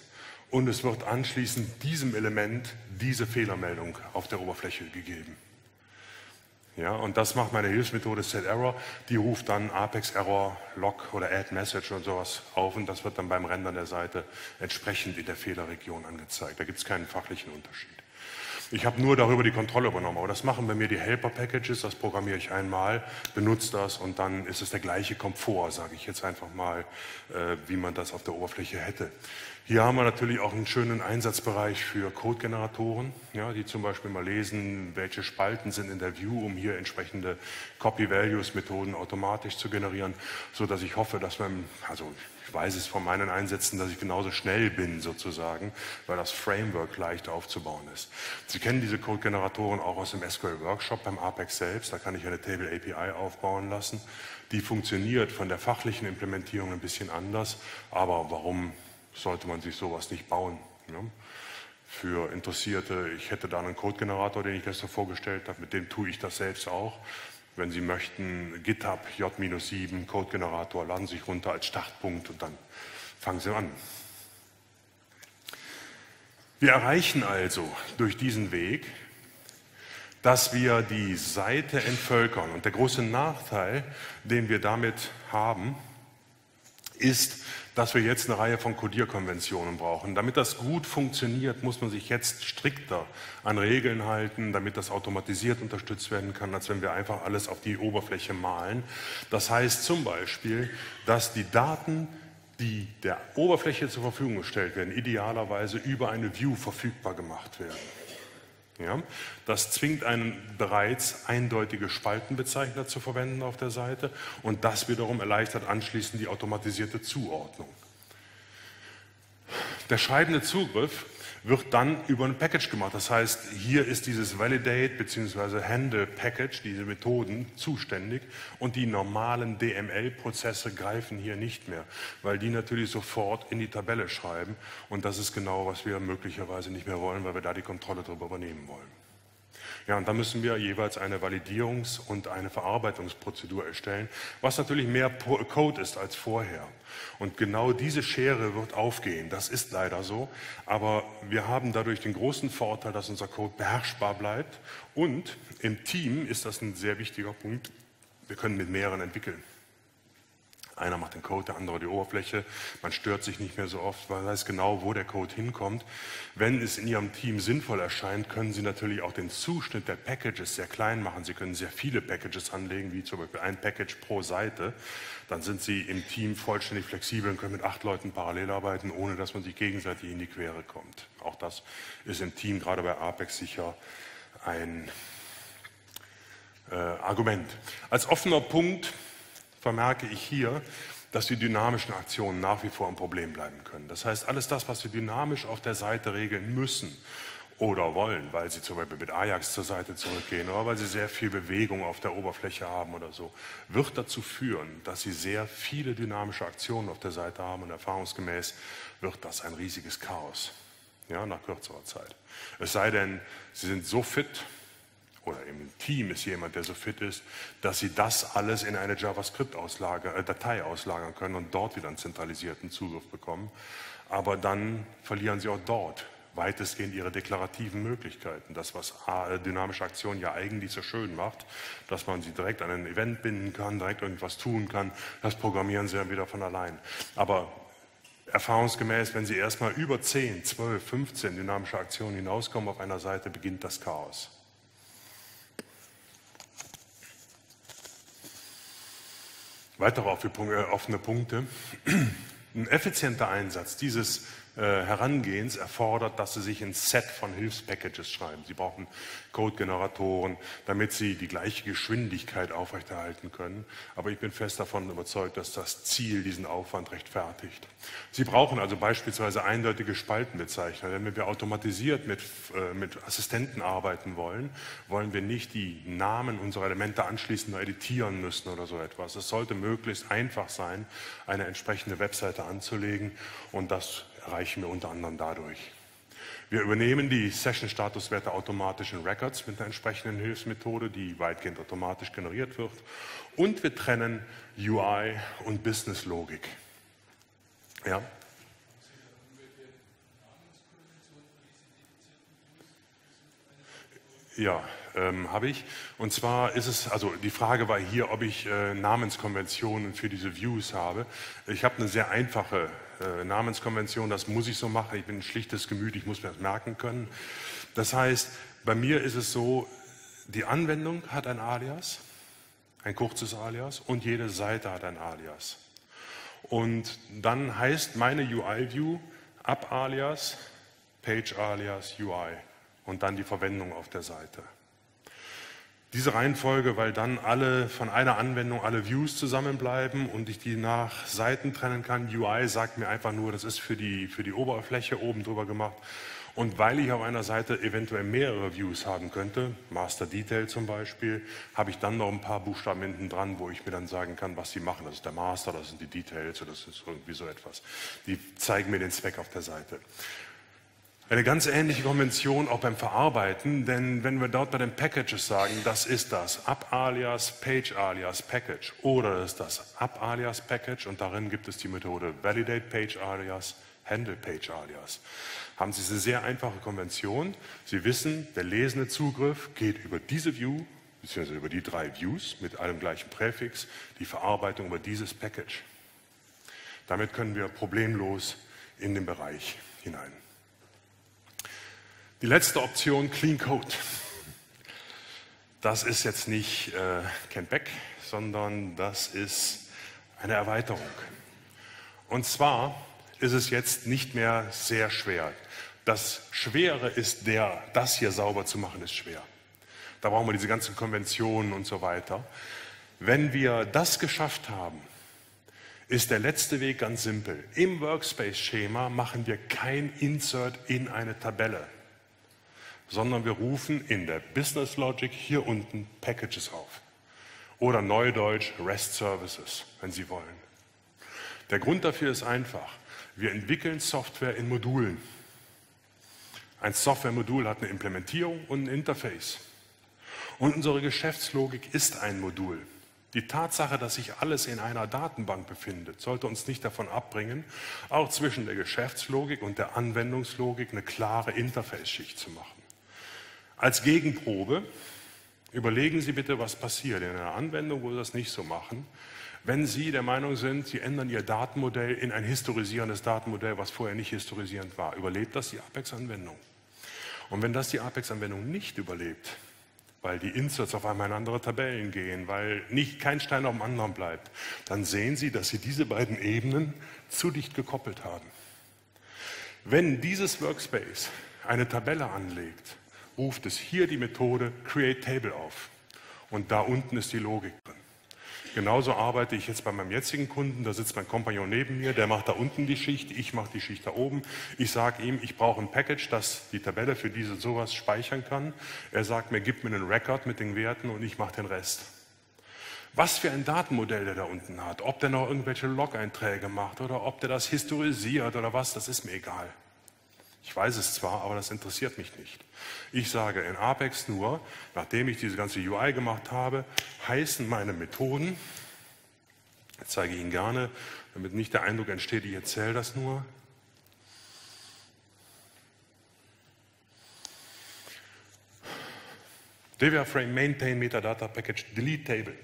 und es wird anschließend diesem Element diese Fehlermeldung auf der Oberfläche gegeben. Ja, und das macht meine Hilfsmethode SetError, die ruft dann Apex Error, Log oder Add Message und sowas auf und das wird dann beim Rendern der Seite entsprechend in der Fehlerregion angezeigt. Da gibt es keinen fachlichen Unterschied. Ich habe nur darüber die Kontrolle übernommen, aber das machen bei mir die Helper-Packages, das programmiere ich einmal, benutze das und dann ist es der gleiche Komfort, sage ich jetzt einfach mal, äh, wie man das auf der Oberfläche hätte. Hier haben wir natürlich auch einen schönen Einsatzbereich für Codegeneratoren, ja, die zum Beispiel mal lesen, welche Spalten sind in der View, um hier entsprechende Copy-Values-Methoden automatisch zu generieren, sodass ich hoffe, dass man, also ich weiß es von meinen Einsätzen, dass ich genauso schnell bin sozusagen, weil das Framework leicht aufzubauen ist. Sie kennen diese Code-Generatoren auch aus dem S Q L-Workshop beim APEX selbst, da kann ich eine Table A P I aufbauen lassen. Die funktioniert von der fachlichen Implementierung ein bisschen anders, aber warum sollte man sich sowas nicht bauen? Ja? Für Interessierte, ich hätte da einen Code-Generator, den ich gestern vorgestellt habe, mit dem tue ich das selbst auch. Wenn Sie möchten, GitHub J minus sieben, Code-Generator, laden Sie sich runter als Startpunkt und dann fangen Sie an. Wir erreichen also durch diesen Weg, dass wir die Seite entvölkern. Und der große Nachteil, den wir damit haben, ist, dass wir jetzt eine Reihe von Codierkonventionen brauchen. Damit das gut funktioniert, muss man sich jetzt strikter an Regeln halten, damit das automatisiert unterstützt werden kann, als wenn wir einfach alles auf die Oberfläche malen. Das heißt zum Beispiel, dass die Daten, die der Oberfläche zur Verfügung gestellt werden, idealerweise über eine View verfügbar gemacht werden. Ja, das zwingt einen bereits eindeutige Spaltenbezeichner zu verwenden auf der Seite und das wiederum erleichtert anschließend die automatisierte Zuordnung. Der schreibende Zugriff wird dann über ein Package gemacht. Das heißt, hier ist dieses Validate bzw. Handle Package, diese Methoden, zuständig und die normalen D M L-Prozesse greifen hier nicht mehr, weil die natürlich sofort in die Tabelle schreiben und das ist genau, was wir möglicherweise nicht mehr wollen, weil wir da die Kontrolle darüber übernehmen wollen. Ja, und da müssen wir jeweils eine Validierungs- und eine Verarbeitungsprozedur erstellen, was natürlich mehr Code ist als vorher. Und genau diese Schere wird aufgehen, das ist leider so, aber wir haben dadurch den großen Vorteil, dass unser Code beherrschbar bleibt und im Team ist das ein sehr wichtiger Punkt, wir können mit mehreren entwickeln. Einer macht den Code, der andere die Oberfläche. Man stört sich nicht mehr so oft, weil man weiß genau, wo der Code hinkommt. Wenn es in Ihrem Team sinnvoll erscheint, können Sie natürlich auch den Zuschnitt der Packages sehr klein machen. Sie können sehr viele Packages anlegen, wie zum Beispiel ein Package pro Seite. Dann sind Sie im Team vollständig flexibel und können mit acht Leuten parallel arbeiten, ohne dass man sich gegenseitig in die Quere kommt. Auch das ist im Team, gerade bei Apex, sicher ein äh, Argument. Als offener Punkt vermerke ich hier, dass die dynamischen Aktionen nach wie vor ein Problem bleiben können. Das heißt, alles das, was wir dynamisch auf der Seite regeln müssen oder wollen, weil Sie zum Beispiel mit Ajax zur Seite zurückgehen oder weil Sie sehr viel Bewegung auf der Oberfläche haben oder so, wird dazu führen, dass Sie sehr viele dynamische Aktionen auf der Seite haben und erfahrungsgemäß wird das ein riesiges Chaos, ja, nach kürzerer Zeit. Es sei denn, Sie sind so fit, oder im Team ist jemand, der so fit ist, dass Sie das alles in eine JavaScript-Datei auslagern können und dort wieder einen zentralisierten Zugriff bekommen. Aber dann verlieren Sie auch dort weitestgehend Ihre deklarativen Möglichkeiten. Das, was dynamische Aktion ja eigentlich so schön macht, dass man sie direkt an ein Event binden kann, direkt irgendwas tun kann, das programmieren Sie dann wieder von allein. Aber erfahrungsgemäß, wenn Sie erstmal über zehn, zwölf, fünfzehn dynamische Aktionen hinauskommen auf einer Seite, beginnt das Chaos. Weitere offene Punkte. Ein effizienter Einsatz dieses äh, Herangehens erfordert, dass Sie sich ein Set von Hilfspackages schreiben. Sie brauchen Codegeneratoren, damit Sie die gleiche Geschwindigkeit aufrechterhalten können. Aber ich bin fest davon überzeugt, dass das Ziel diesen Aufwand rechtfertigt. Sie brauchen also beispielsweise eindeutige Spaltenbezeichner. Denn wenn wir automatisiert mit, äh, mit Assistenten arbeiten wollen, wollen wir nicht die Namen unserer Elemente anschließend nur editieren müssen oder so etwas. Es sollte möglichst einfach sein, eine entsprechende Webseite anzulegen, und das erreichen wir unter anderem dadurch. Wir übernehmen die Session-Statuswerte automatisch in Records mit einer entsprechenden Hilfsmethode, die weitgehend automatisch generiert wird, und wir trennen U I und Business-Logik. Ja? Ja, ähm, habe ich. Und zwar ist es, also die Frage war hier, ob ich äh, Namenskonventionen für diese Views habe. Ich habe eine sehr einfache äh, Namenskonvention, das muss ich so machen. Ich bin ein schlichtes Gemüt, ich muss mir das merken können. Das heißt, bei mir ist es so, die Anwendung hat ein Alias, ein kurzes Alias, und jede Seite hat ein Alias. Und dann heißt meine U I-View ab Alias, Page Alias, U I. Und dann die Verwendung auf der Seite. Diese Reihenfolge, weil dann alle von einer Anwendung alle Views zusammenbleiben und ich die nach Seiten trennen kann. U I sagt mir einfach nur, das ist für die, für die Oberfläche oben drüber gemacht. Und weil ich auf einer Seite eventuell mehrere Views haben könnte, Master Detail zum Beispiel, habe ich dann noch ein paar Buchstaben hinten dran, wo ich mir dann sagen kann, was sie machen. Das ist der Master, das sind die Details oder das ist irgendwie so etwas. Die zeigen mir den Zweck auf der Seite. Eine ganz ähnliche Konvention auch beim Verarbeiten, denn wenn wir dort bei den Packages sagen, das ist das Ab-Alias, Page-Alias, Package, oder das ist das Ab-Alias, Package, und darin gibt es die Methode Validate-Page-Alias, Handle-Page-Alias. Haben Sie eine sehr einfache Konvention. Sie wissen, der lesende Zugriff geht über diese View, beziehungsweise über die drei Views mit einem gleichen Präfix, die Verarbeitung über dieses Package. Damit können wir problemlos in den Bereich hinein. Die letzte Option, Clean Code. Das ist jetzt nicht äh, Canback, sondern das ist eine Erweiterung. Und zwar ist es jetzt nicht mehr sehr schwer. Das Schwere ist der, das hier sauber zu machen, ist schwer. Da brauchen wir diese ganzen Konventionen und so weiter. Wenn wir das geschafft haben, ist der letzte Weg ganz simpel. Im Workspace-Schema machen wir kein Insert in eine Tabelle, sondern wir rufen in der Business Logic hier unten Packages auf. Oder Neudeutsch REST Services, wenn Sie wollen. Der Grund dafür ist einfach. Wir entwickeln Software in Modulen. Ein Software-Modul hat eine Implementierung und ein Interface. Und unsere Geschäftslogik ist ein Modul. Die Tatsache, dass sich alles in einer Datenbank befindet, sollte uns nicht davon abbringen, auch zwischen der Geschäftslogik und der Anwendungslogik eine klare Interface-Schicht zu machen. Als Gegenprobe überlegen Sie bitte, was passiert in einer Anwendung, wo Sie das nicht so machen, wenn Sie der Meinung sind, Sie ändern Ihr Datenmodell in ein historisierendes Datenmodell, was vorher nicht historisierend war. Überlebt das die Apex-Anwendung? Und wenn das die Apex-Anwendung nicht überlebt, weil die Inserts auf einmal in andere Tabellen gehen, weil nicht kein Stein auf dem anderen bleibt, dann sehen Sie, dass Sie diese beiden Ebenen zu dicht gekoppelt haben. Wenn dieses Workspace eine Tabelle anlegt, ruft es hier die Methode Create Table auf. Und da unten ist die Logik drin. Genauso arbeite ich jetzt bei meinem jetzigen Kunden, da sitzt mein Kompagnon neben mir, der macht da unten die Schicht, ich mache die Schicht da oben. Ich sage ihm, ich brauche ein Package, das die Tabelle für diese sowas speichern kann. Er sagt mir, gib mir einen Record mit den Werten und ich mache den Rest. Was für ein Datenmodell der da unten hat, ob der noch irgendwelche Log-Einträge macht oder ob der das historisiert oder was, das ist mir egal. Ich weiß es zwar, aber das interessiert mich nicht. Ich sage in Apex nur, nachdem ich diese ganze U I gemacht habe, heißen meine Methoden, ich zeige Ihnen gerne, damit nicht der Eindruck entsteht, ich erzähle das nur. D V R Frame Maintain Metadata Package Delete Table.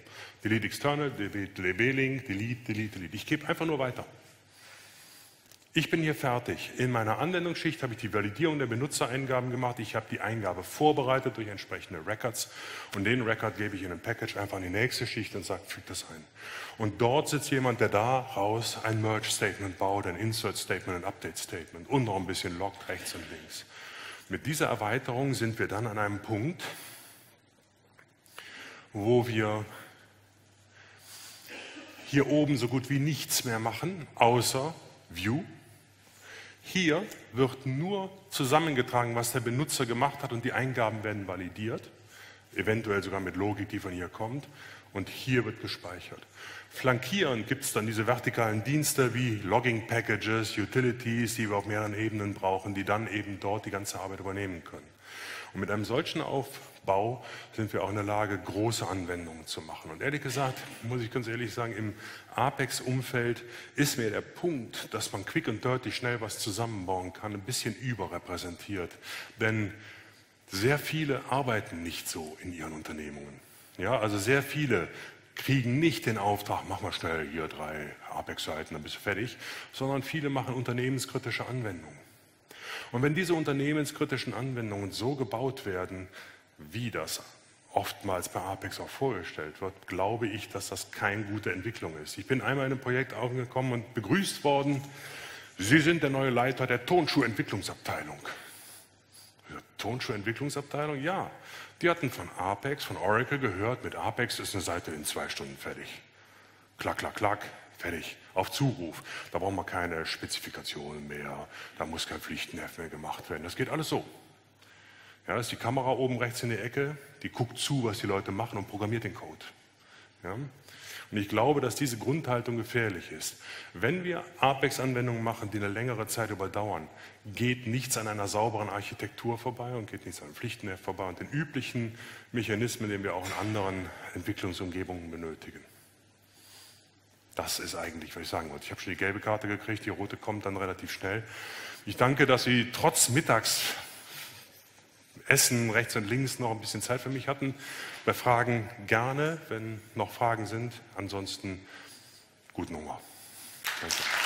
Delete External, Delete Labeling, Delete, Delete, Delete. Ich gebe einfach nur weiter. Ich bin hier fertig. In meiner Anwendungsschicht habe ich die Validierung der Benutzereingaben gemacht. Ich habe die Eingabe vorbereitet durch entsprechende Records. Und den Record gebe ich in ein Package einfach in die nächste Schicht und sage, füge das ein. Und dort sitzt jemand, der daraus ein Merge-Statement baut, ein Insert-Statement, ein Update-Statement und noch ein bisschen loggt rechts und links. Mit dieser Erweiterung sind wir dann an einem Punkt, wo wir hier oben so gut wie nichts mehr machen, außer View. Hier wird nur zusammengetragen, was der Benutzer gemacht hat und die Eingaben werden validiert, eventuell sogar mit Logik, die von hier kommt, und hier wird gespeichert. Flankierend gibt es dann diese vertikalen Dienste wie Logging-Packages, Utilities, die wir auf mehreren Ebenen brauchen, die dann eben dort die ganze Arbeit übernehmen können. Und mit einem solchen Aufbau sind wir auch in der Lage, große Anwendungen zu machen. Und ehrlich gesagt, muss ich ganz ehrlich sagen, im Apex-Umfeld ist mir der Punkt, dass man quick und dirty schnell was zusammenbauen kann, ein bisschen überrepräsentiert. Denn sehr viele arbeiten nicht so in ihren Unternehmungen. Ja, also sehr viele kriegen nicht den Auftrag, mach mal schnell hier drei Apex-Seiten, dann bist du fertig, sondern viele machen unternehmenskritische Anwendungen. Und wenn diese unternehmenskritischen Anwendungen so gebaut werden, wie das oftmals bei Apex auch vorgestellt wird, glaube ich, dass das keine gute Entwicklung ist. Ich bin einmal in einem Projekt aufgekommen und begrüßt worden, Sie sind der neue Leiter der Tonschuhentwicklungsabteilung. Tonschuhentwicklungsabteilung? Ja. Die hatten von Apex, von Oracle gehört, mit Apex ist eine Seite in zwei Stunden fertig. Klack, klack, klack. Fertig, auf Zuruf. Da brauchen wir keine Spezifikationen mehr, da muss kein Pflichtenheft mehr gemacht werden. Das geht alles so. Ja, da ist die Kamera oben rechts in der Ecke, die guckt zu, was die Leute machen und programmiert den Code. Ja? Und ich glaube, dass diese Grundhaltung gefährlich ist. Wenn wir Apex-Anwendungen machen, die eine längere Zeit überdauern, geht nichts an einer sauberen Architektur vorbei und geht nichts an einem Pflichtenheft vorbei und den üblichen Mechanismen, den wir auch in anderen Entwicklungsumgebungen benötigen. Das ist eigentlich, was ich sagen wollte. Ich habe schon die gelbe Karte gekriegt, die rote kommt dann relativ schnell. Ich danke, dass Sie trotz Mittagsessen rechts und links noch ein bisschen Zeit für mich hatten. Bei Fragen gerne, wenn noch Fragen sind. Ansonsten guten Hunger. Danke.